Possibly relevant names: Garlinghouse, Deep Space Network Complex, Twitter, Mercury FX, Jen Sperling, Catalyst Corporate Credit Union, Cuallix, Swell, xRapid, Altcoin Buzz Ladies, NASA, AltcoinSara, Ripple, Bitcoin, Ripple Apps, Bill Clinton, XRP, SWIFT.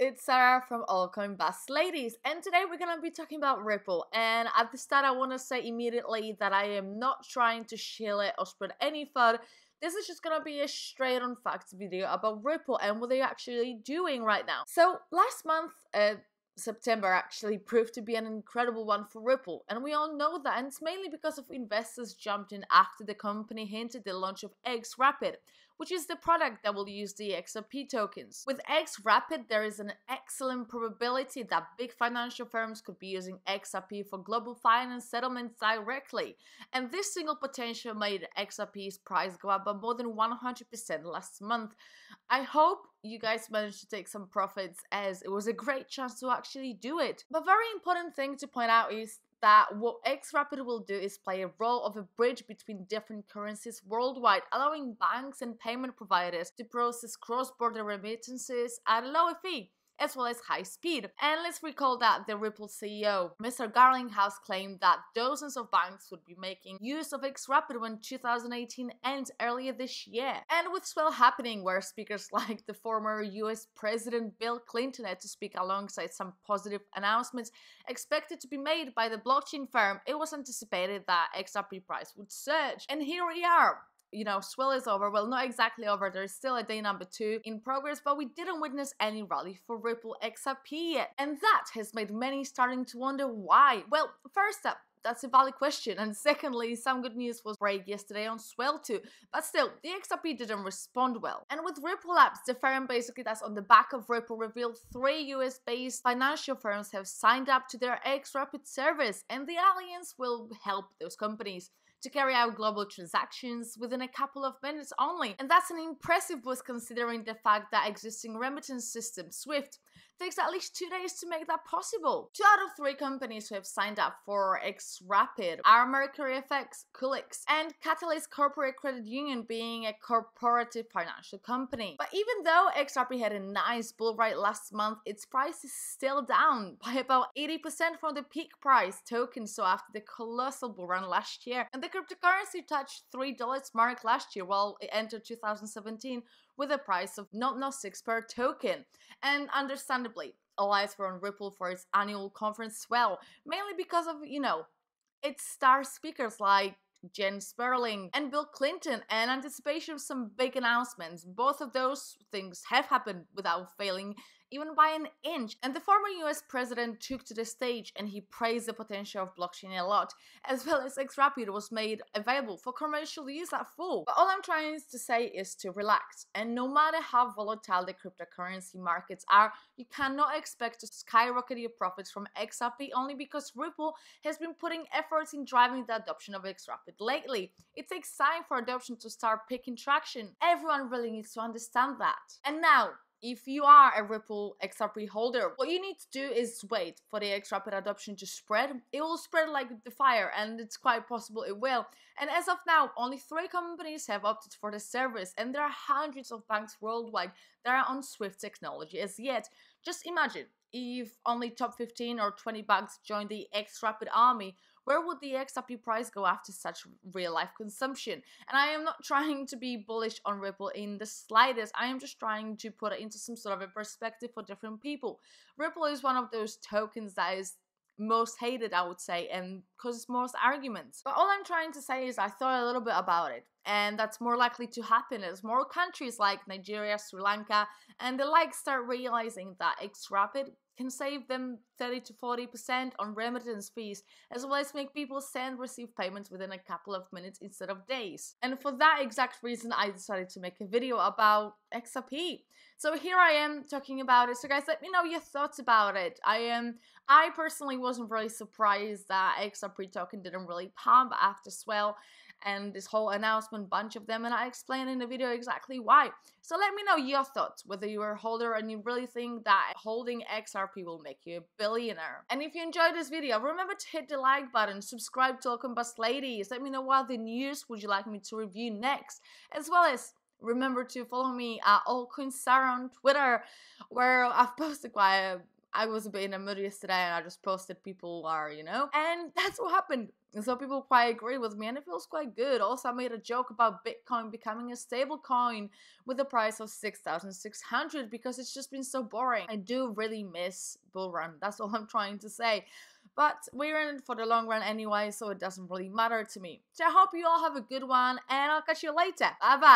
it's Sarah from Altcoin Buzz Ladies, and today we're going to be talking about Ripple. And at the start, I want to say immediately that I am not trying to shill it or spread any FUD. This is just going to be a straight on facts video about Ripple and what they're actually doing right now. So last month, September actually proved to be an incredible one for Ripple, and we all know that, and it's mainly because of investors jumped in after the company hinted the launch of xRapid, which is the product that will use the XRP tokens. With xRapid, there is an excellent probability that big financial firms could be using XRP for global finance settlements directly, and this single potential made XRP's price go up by more than 100% last month. I hope you guys managed to take some profits, as it was a great chance to actually do it. But very important thing to point out is that what xRapid will do is play a role of a bridge between different currencies worldwide, allowing banks and payment providers to process cross-border remittances at a lower fee, as well as high speed. And let's recall that the Ripple CEO, Mr. Garlinghouse, claimed that dozens of banks would be making use of xRapid when 2018 ends earlier this year. And with Swell happening, where speakers like the former US President Bill Clinton had to speak alongside some positive announcements expected to be made by the blockchain firm, it was anticipated that XRP price would surge. And here we are. You know, Swell is over. Well, not exactly over. There's still a day number 2 in progress, but we didn't witness any rally for Ripple XRP yet. And that has made many starting to wonder why. Well, first up, that's a valid question. And secondly, some good news was break yesterday on Swell too. But still, the XRP didn't respond well. And with Ripple Apps, the firm basically that's on the back of Ripple revealed 3 US-based financial firms have signed up to their XRapid service, and the alliance will help those companies to carry out global transactions within a couple of minutes only. And that's an impressive boost considering the fact that existing remittance system, SWIFT, takes at least 2 days to make that possible. 2 out of 3 companies who have signed up for xRapid are Mercury FX, Cuallix, and Catalyst Corporate Credit Union, being a corporative financial company. But even though XRP had a nice bull ride last month, its price is still down by about 80% from the peak price token saw after the colossal bull run last year. And the cryptocurrency touched $3 mark last year, while it entered 2017 with a price of 0.06 per token. And understandably, all eyes were on Ripple for its annual conference Swell, mainly because of, you know, its star speakers like Jen Sperling and Bill Clinton, and anticipation of some big announcements. Both of those things have happened without failing, even by an inch. And the former US president took to the stage and he praised the potential of blockchain a lot, as well as xRapid was made available for commercial use at full. But all I'm trying to say is to relax, and no matter how volatile the cryptocurrency markets are, you cannot expect to skyrocket your profits from XRP only because Ripple has been putting efforts in driving the adoption of xRapid lately. It takes time for adoption to start picking traction. Everyone really needs to understand that. And now, if you are a Ripple XRP holder, what you need to do is wait for the XRapid adoption to spread. It will spread like the fire, and it's quite possible it will. And as of now, only 3 companies have opted for the service, and there are hundreds of banks worldwide that are on SWIFT technology as yet. Just imagine if only top 15 or 20 banks joined the XRapid army. Where would the XRP price go after such real-life consumption? And I am not trying to be bullish on Ripple in the slightest. I am just trying to put it into some sort of a perspective for different people. Ripple is one of those tokens that is most hated, I would say, and causes most arguments. But all I'm trying to say is I thought a little bit about it, and that's more likely to happen as more countries like Nigeria, Sri Lanka, and the like start realizing that xRapid can save them 30 to 40% on remittance fees, as well as make people send and receive payments within a couple of minutes instead of days. And for that exact reason, I decided to make a video about XRP. So here I am talking about it. So guys, let me know your thoughts about it. I personally wasn't really surprised that XRP token didn't really pump after Swell and this whole announcement bunch of them, and I explained in the video exactly why. So let me know your thoughts, whether you are a holder and you really think that holding XRP will make you a billionaire. And if you enjoyed this video, remember to hit the like button, subscribe to Altcoin Buzz Ladies, let me know what other news would you like me to review next, as well as remember to follow me at AltcoinSara on Twitter, where I've posted quite a I was a bit in a mood yesterday and I just posted people are, you know, and that's what happened. And so people quite agree with me and it feels quite good. Also, I made a joke about Bitcoin becoming a stable coin with a price of 6,600 because it's just been so boring. I do really miss bull run. That's all I'm trying to say. But we're in it for the long run anyway, so it doesn't really matter to me. So I hope you all have a good one and I'll catch you later. Bye bye.